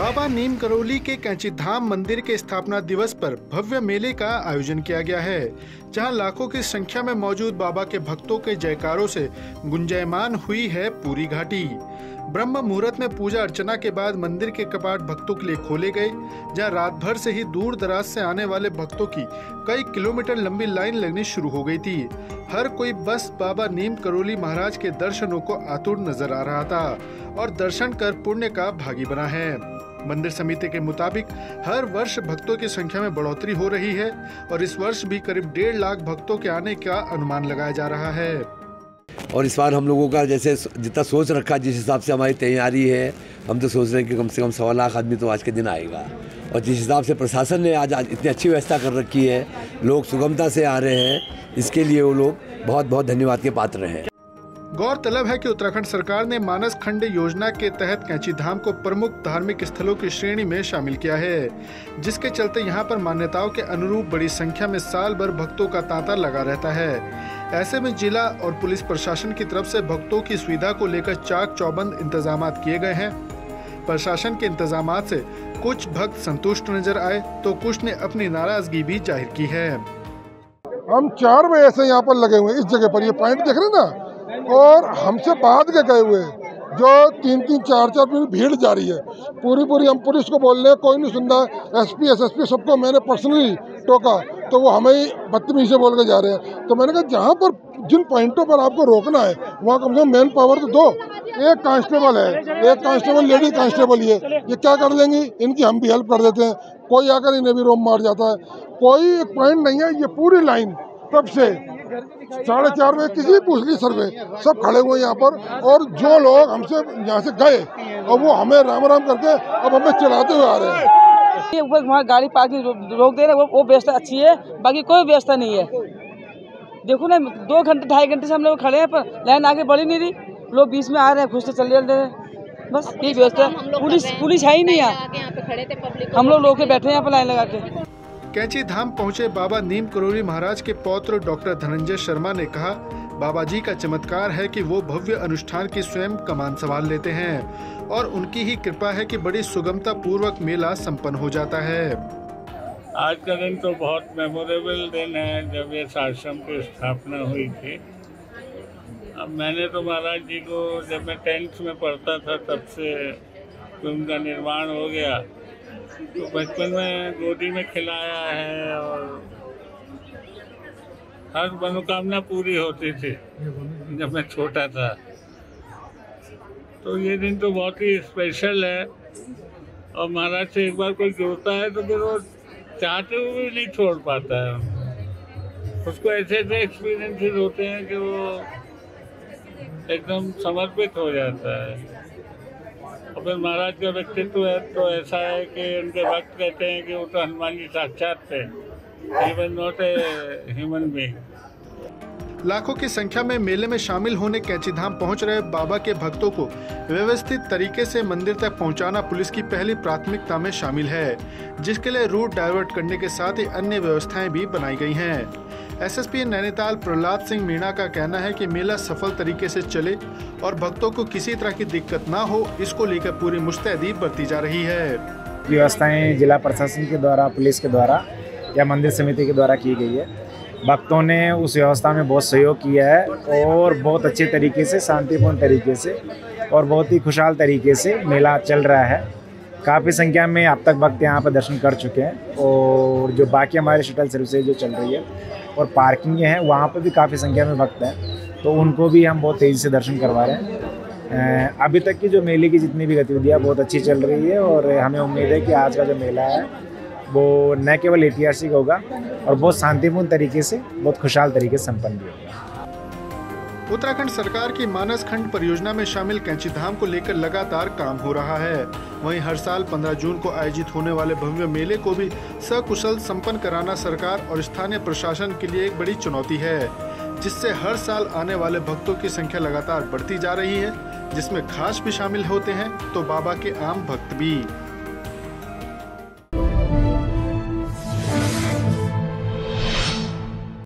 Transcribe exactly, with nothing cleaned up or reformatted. बाबा नीम करोली के कैंची धाम मंदिर के स्थापना दिवस पर भव्य मेले का आयोजन किया गया है, जहां लाखों की संख्या में मौजूद बाबा के भक्तों के जयकारों से गुंजायमान हुई है पूरी घाटी। ब्रह्म मुहूर्त में पूजा अर्चना के बाद मंदिर के कपाट भक्तों के लिए खोले गए, जहां रात भर से ही दूर दराज से आने वाले भक्तों की कई किलोमीटर लंबी लाइन लगनी शुरू हो गई थी। हर कोई बस बाबा नीम करोली महाराज के दर्शनों को आतुर नजर आ रहा था और दर्शन कर पुण्य का भागी बना है। मंदिर समिति के मुताबिक हर वर्ष भक्तों की संख्या में बढ़ोतरी हो रही है और इस वर्ष भी करीब डेढ़ लाख भक्तों के आने का अनुमान लगाया जा रहा है। और इस बार हम लोगों का जैसे जितना सोच रखा, जिस हिसाब से हमारी तैयारी है, हम तो सोच रहे हैं कि कम से कम सवा लाख आदमी तो आज के दिन आएगा। और जिस हिसाब से प्रशासन ने आज, आज इतनी अच्छी व्यवस्था कर रखी है, लोग सुगमता से आ रहे हैं, इसके लिए वो लोग बहुत बहुत धन्यवाद के पात्र हैं। गौरतलब है कि उत्तराखंड सरकार ने मानसखंड योजना के तहत कैंची धाम को प्रमुख धार्मिक स्थलों की श्रेणी में शामिल किया है, जिसके चलते यहां पर मान्यताओं के अनुरूप बड़ी संख्या में साल भर भक्तों का तांता लगा रहता है। ऐसे में जिला और पुलिस प्रशासन की तरफ से भक्तों की सुविधा को लेकर चाक चौबंद इंतजाम किए गए हैं। प्रशासन के इंतजाम से कुछ भक्त संतुष्ट नजर आए तो कुछ ने अपनी नाराजगी भी जाहिर की है। हम चार बजे से यहाँ पर लगे हुए इस जगह पर, ये पॉइंट देख रहे ना, और हमसे बाद के गए हुए जो तीन तीन चार चार मिनट भीड़ जा रही है पूरी पूरी। हम पुलिस को बोल रहे हैं, कोई नहीं सुन रहा। एसपी एसएसपी सबको मैंने पर्सनली टोका तो वो हमें बदतमीजी से बोल के जा रहे हैं। तो मैंने कहा जहाँ पर जिन पॉइंटों पर आपको रोकना है वहाँ कम से कम मैन पावर तो दो। एक कांस्टेबल है, एक कांस्टेबल लेडी कांस्टेबल ही है, ये क्या कर लेंगी, इनकी हम भी हेल्प कर देते हैं। कोई आकर इन्हें भी रोम मार जाता है। कोई एक पॉइंट नहीं है। ये पूरी लाइन तब से साढ़े चार बजे किसी पूछ ली सर्वे, सब खड़े हुए यहाँ पर। और जो लोग हमसे यहाँ से गए और वो हमें राम राम करके अब हमें चिल्लाते हुए आ रहे हैं। ये वहाँ गाड़ी पार्किंग रोक दे रहे, वो वो व्यवस्था अच्छी है, बाकी कोई व्यवस्था नहीं है। देखो ना, दो घंटे ढाई घंटे से हम लोग खड़े हैं पर लाइन आगे बढ़ी नहीं रही। लोग बीच में आ रहे हैं, घुसते चल रहे हैं, बस यही व्यवस्था है। पुलिस पुलिस है ही नहीं यहाँ, हम लोग रोके बैठे हैं यहाँ पर लाइन लगा के। कैंची धाम पहुंचे बाबा नीम करोली महाराज के पौत्र डॉक्टर धनंजय शर्मा ने कहा, बाबा जी का चमत्कार है कि वो भव्य अनुष्ठान की स्वयं कमान संभाल लेते हैं और उनकी ही कृपा है कि बड़ी सुगमता पूर्वक मेला संपन्न हो जाता है। आज का दिन तो बहुत मेमोरेबल दिन है, जब इस आश्रम की स्थापना हुई थी। अब मैंने तो महाराज जी को जब मैं टेंथ में पढ़ता था तब से उनका निर्माण हो गया, तो बचपन में गोदी में खिलाया है और हर मनोकामना पूरी होती थी जब मैं छोटा था। तो ये दिन तो बहुत ही स्पेशल है और महाराज से एक बार कोई जुड़ता है तो फिर वो चाहते हुए भी नहीं छोड़ पाता है। उसको ऐसे ऐसे एक्सपीरियंसेस होते हैं कि वो एकदम समर्पित हो जाता है। और फिर महाराज का व्यक्तित्व है तो ऐसा है कि उनके भक्त कहते हैं कि वो तो हनुमान जी साक्षात थे, even not a human being. लाखों की संख्या में मेले में शामिल होने कैंची धाम पहुँच रहे बाबा के भक्तों को व्यवस्थित तरीके से मंदिर तक पहुँचाना पुलिस की पहली प्राथमिकता में शामिल है, जिसके लिए रूट डाइवर्ट करने के साथ ही अन्य व्यवस्थाएं भी बनाई गई हैं। एसएसपी नैनीताल प्रल्हाद सिंह मीणा का कहना है कि मेला सफल तरीके से चले और भक्तों को किसी तरह की दिक्कत न हो, इसको लेकर पूरी मुस्तैदी बरती जा रही है। व्यवस्थाएँ जिला प्रशासन के द्वारा, पुलिस के द्वारा या मंदिर समिति के द्वारा की गई है। भक्तों ने उस व्यवस्था में बहुत सहयोग किया है और बहुत अच्छे तरीके से, शांतिपूर्ण तरीके से और बहुत ही खुशहाल तरीके से मेला चल रहा है। काफ़ी संख्या में अब तक भक्त यहाँ पर दर्शन कर चुके हैं और जो बाकी हमारे शटल सर्विसेज जो चल रही है और पार्किंग हैं वहाँ पर भी काफ़ी संख्या में भक्त हैं, तो उनको भी हम बहुत तेज़ी से दर्शन करवा रहे हैं। अभी तक की जो मेले की जितनी भी गतिविधियाँ बहुत अच्छी चल रही है और हमें उम्मीद है कि आज का जो मेला है वो न केवल ऐतिहासिक होगा और बहुत शांतिपूर्ण तरीके से, बहुत खुशहाल तरीके से संपन्न भी होगा। उत्तराखंड सरकार की मानसखंड परियोजना में शामिल कैंची धाम को लेकर लगातार काम हो रहा है। वहीं हर साल पंद्रह जून को आयोजित होने वाले भव्य मेले को भी सकुशल संपन्न कराना सरकार और स्थानीय प्रशासन के लिए एक बड़ी चुनौती है, जिससे हर साल आने वाले भक्तों की संख्या लगातार बढ़ती जा रही है, जिसमें खास भी शामिल होते हैं तो बाबा के आम भक्त भी।